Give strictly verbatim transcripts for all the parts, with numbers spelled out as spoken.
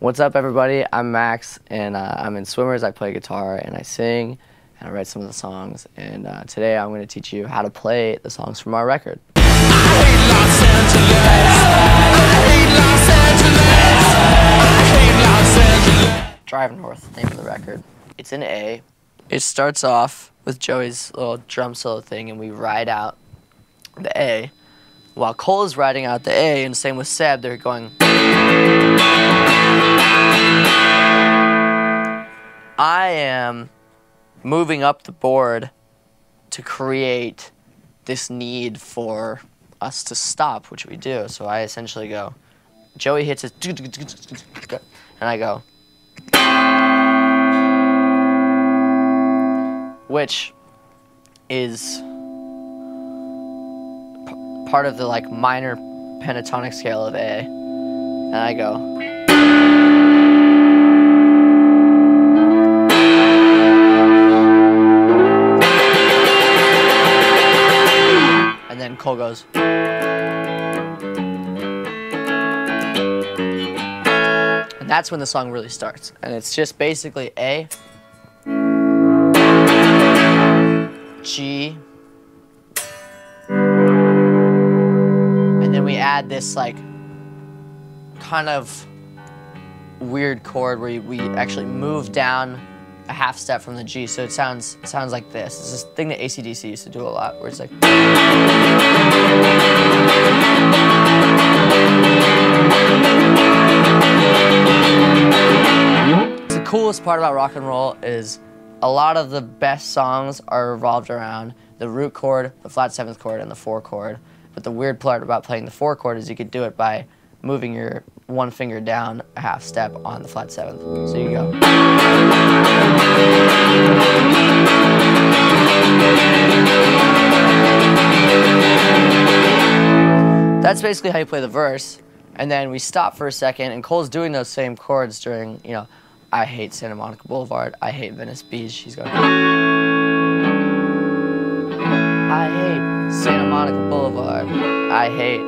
What's up, everybody? I'm Max, and uh, I'm in Swimmers. I play guitar, and I sing, and I write some of the songs. And uh, today, I'm going to teach you how to play the songs from our record. I hate Los Angeles. I hate Los Angeles. I hate Los Angeles. Drive North, the name of the record. It's in A. It starts off with Joey's little drum solo thing, and we ride out the A. While Cole is riding out the A, and same with Seb, they're going. I am moving up the board to create this need for us to stop, which we do. So I essentially go, Joey hits it, and I go. Which is part of the like minor pentatonic scale of A, and I go. Cole goes. And that's when the song really starts. And it's just basically A, G, and then we add this like kind of weird chord where you, we actually move down a half step from the G, so it sounds it sounds like this. It's this thing that A C D C used to do a lot, where it's like. The coolest part about rock and roll is a lot of the best songs are revolved around the root chord, the flat seventh chord, and the four chord. But the weird part about playing the four chord is you could do it by moving your one finger down a half step on the flat seventh. So you go. That's basically how you play the verse, and then we stop for a second, and Cole's doing those same chords during, you know, I hate Santa Monica Boulevard, I hate Venice Beach, he's going. I hate Santa Monica Boulevard, I hate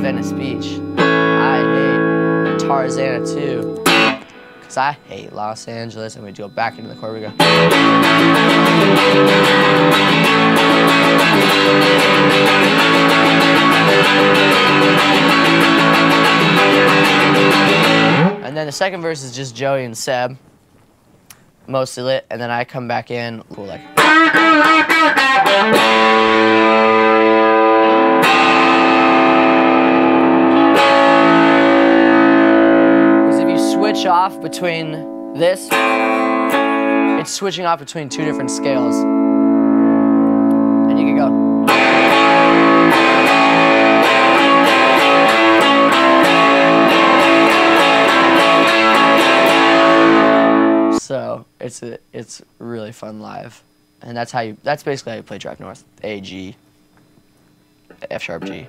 Venice Beach, I hate Tarzana too, because I hate Los Angeles, and we go back into the chord, we go. And then the second verse is just Joey and Seb, mostly lit, and then I come back in, cool, like. Because if you switch off between this, it's switching off between two different scales. And you can go. So it's a, it's really fun live, and that's how you that's basically how you play Drive North. A G, F sharp G.